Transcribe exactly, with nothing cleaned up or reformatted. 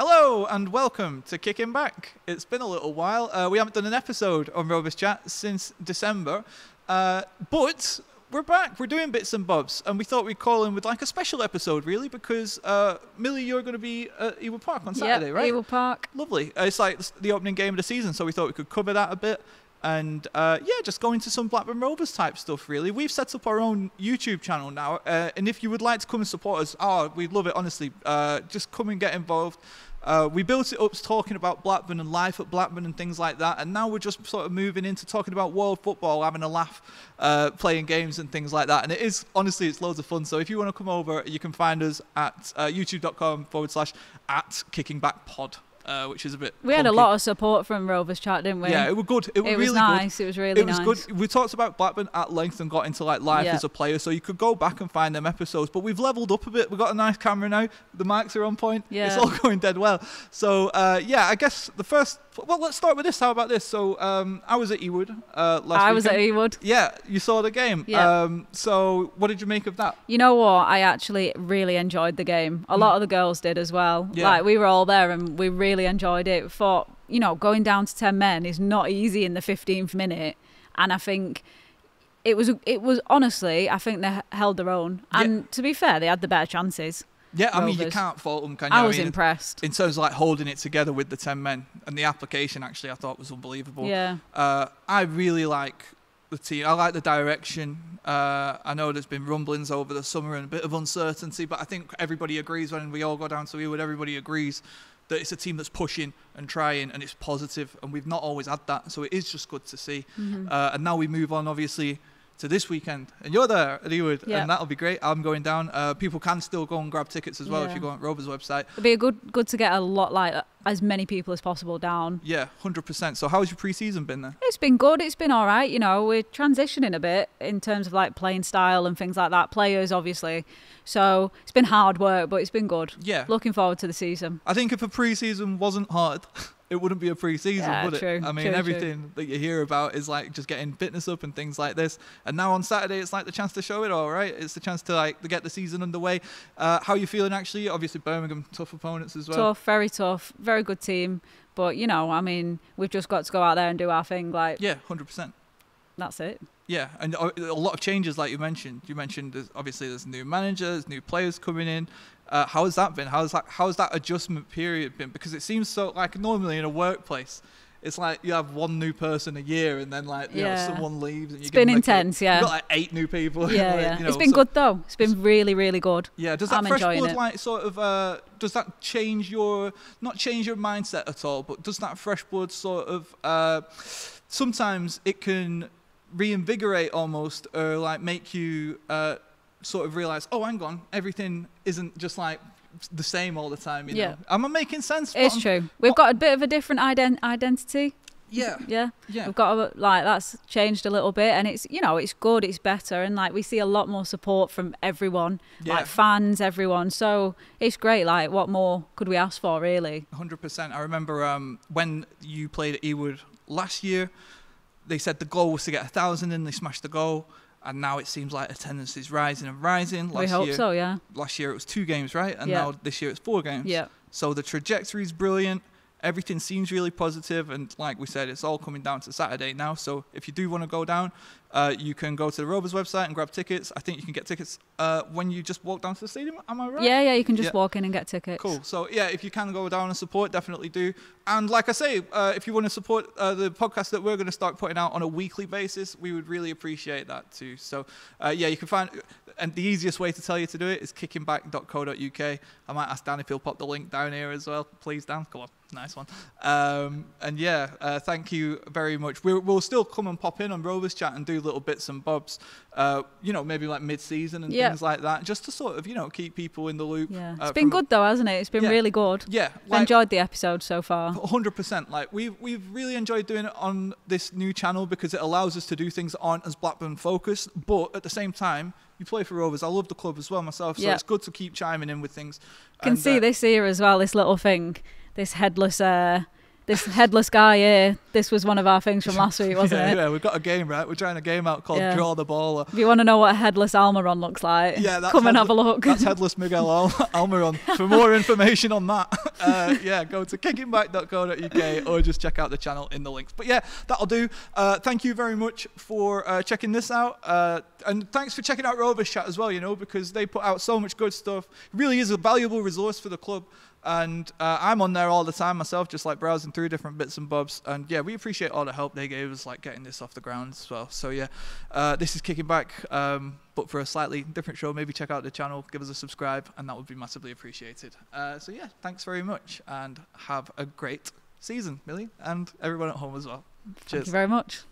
Hello and welcome to Kicking Back. It's been a little while. Uh, we haven't done an episode on Rovers Chat since December, uh, but we're back. We're doing bits and bobs, and we thought we'd call in with like a special episode, really, because uh, Millie, you're going to be at Ewood Park on Saturday, yep, right? Ewood Park. Lovely. Uh, it's like the opening game of the season, so we thought we could cover that a bit. And uh, yeah, just go into some Blackburn Rovers type stuff, really. We've set up our own YouTube channel now, uh, and if you would like to come and support us, oh, we'd love it, honestly. Uh, just come and get involved. Uh, we built it up to talking about Blackburn and life at Blackburn and things like that, and now we're just sort of moving into talking about world football, having a laugh, uh, playing games and things like that. And it is, honestly, it's loads of fun. So if you want to come over, you can find us at uh, youtube.com forward slash at Kicking Back Pod. Uh, which is a bit We funky. Had a lot of support from Rovers Chat, didn't we? Yeah, it was good. It was, it was really nice. Good. It was really nice. It was nice. Good. We talked about Blackburn at length and got into like life yep. as a player, so you could go back and find them episodes. But we've leveled up a bit. We've got a nice camera now. The mics are on point. Yeah. It's all going dead well. So, uh, yeah, I guess the first... Well, let's start with this. How about this? So, um, I was at Ewood uh, last week. I weekend. was at Ewood. Yeah, you saw the game. Yeah. Um, so, what did you make of that? You know what? I actually really enjoyed the game. A mm. lot of the girls did as well. Yeah. Like, we were all there and we really enjoyed it. Thought, you know, going down to ten men is not easy in the fifteenth minute. And I think it was, it was honestly, I think they held their own. And yeah. to be fair, they had the better chances. Yeah, I Rovers. mean, you can't fault them, can you? I was I mean, impressed. In terms of like holding it together with the ten men, and the application actually I thought was unbelievable. Yeah. Uh, I really like the team. I like the direction. Uh, I know there's been rumblings over the summer and a bit of uncertainty, but I think everybody agrees when we all go down to Ewood, everybody agrees that it's a team that's pushing and trying and it's positive, and we've not always had that. So it is just good to see. Mm-hmm. uh, and now we move on, obviously, to this weekend, and you're there at Ewood, yeah. and that'll be great. I'm going down. Uh, people can still go and grab tickets as well yeah. if you go on Rovers' website. It'd be a good, good to get a lot, like as many people as possible down. Yeah, one hundred percent. So how's your pre-season been there? It's been good. It's been all right. You know, we're transitioning a bit in terms of like playing style and things like that. Players, obviously. So it's been hard work, but it's been good. Yeah. Looking forward to the season. I think if a pre-season wasn't hard... it wouldn't be a pre-season, yeah, would it? True, I mean, true, everything true. that you hear about is like just getting fitness up and things like this. And now on Saturday, it's like the chance to show it all, right? It's the chance to like to get the season underway. Uh, how are you feeling, actually? Obviously, Birmingham, tough opponents as well. Tough, very tough, very good team. But, you know, I mean, we've just got to go out there and do our thing. Like, yeah, one hundred percent. That's it. Yeah, and a lot of changes, like you mentioned. You mentioned, there's, obviously, there's new managers, new players coming in. Uh, how has that been? How's that? How's that adjustment period been? Because it seems so like normally in a workplace, it's like you have one new person a year, and then like you yeah. know, someone leaves. And you it's been like intense, a, yeah. You've got like eight new people. Yeah, like, yeah. You know, it's been so, good though. It's been really, really good. Yeah. Does that I'm fresh blood it. like sort of uh, does that change your not change your mindset at all? But does that fresh blood sort of uh, sometimes it can reinvigorate almost, or like make you uh, sort of realize, oh, hang on, everything isn't just like the same all the time, you yeah. know? Am I making sense? It's I'm, true. We've got a bit of a different ident identity. Yeah. Yeah. Yeah. We've got, a, like, that's changed a little bit, and it's, you know, it's good, it's better, and, like, we see a lot more support from everyone, yeah. like, fans, everyone, so it's great, like, what more could we ask for, really? one hundred percent. I remember um, when you played at Ewood last year, they said the goal was to get a thousand in, they smashed the goal. And now it seems like attendance is rising and rising. Last we hope year, so, yeah. Last year it was two games, right? And yeah. now this year it's four games. Yeah. So the trajectory is brilliant. Everything seems really positive. And like we said, it's all coming down to Saturday now. So if you do want to go down, uh, you can go to the Rovers website and grab tickets. I think you can get tickets uh, when you just walk down to the stadium. Am I right? Yeah, yeah, you can just yeah. walk in and get tickets. Cool. So, yeah, if you can go down and support, definitely do. And like I say, uh, if you want to support uh, the podcast that we're going to start putting out on a weekly basis, we would really appreciate that too. So, uh, yeah, you can find... And the easiest way to tell you to do it is kicking back dot co dot U K. I might ask Dan if he'll pop the link down here as well. Please, Dan. Come on. Nice one. Um, and, yeah, uh, thank you very much. We're, we'll still come and pop in on Rovers Chat and do little bits and bobs, uh, you know, maybe like mid-season and yeah. things like that, just to sort of, you know, keep people in the loop. Yeah, it's uh, been good though, hasn't it? It's been yeah. really good. Yeah, like, I've enjoyed the episode so far. one hundred percent. Like we've we've really enjoyed doing it on this new channel because it allows us to do things that aren't as Blackburn focused, but at the same time, you play for Rovers. I love the club as well myself, so yeah. it's good to keep chiming in with things. You can and, see uh, this here as well. This little thing, this headless. Uh, this headless guy here, this was one of our things from last week, wasn't yeah, it? Yeah, we've got a game, right? We're trying a game out called yeah. Draw the Ball. If you want to know what a headless Almirón looks like, yeah, that's come and have a look. That's headless Miguel Al Almirón. For more information on that, uh, yeah, go to kicking back dot co dot U K or just check out the channel in the links. But yeah, that'll do. Uh, thank you very much for uh, checking this out. Uh, and thanks for checking out Rovers Chat as well, you know, because they put out so much good stuff. It really is a valuable resource for the club. And uh, I'm on there all the time myself, just like browsing through different bits and bobs. And yeah, we appreciate all the help they gave us, like getting this off the ground as well. So yeah, uh, this is Kicking Back, um, but for a slightly different show. Maybe check out the channel, give us a subscribe, and that would be massively appreciated. Uh, so yeah, thanks very much, and have a great season, Millie, and everyone at home as well. Cheers. Thank you very much.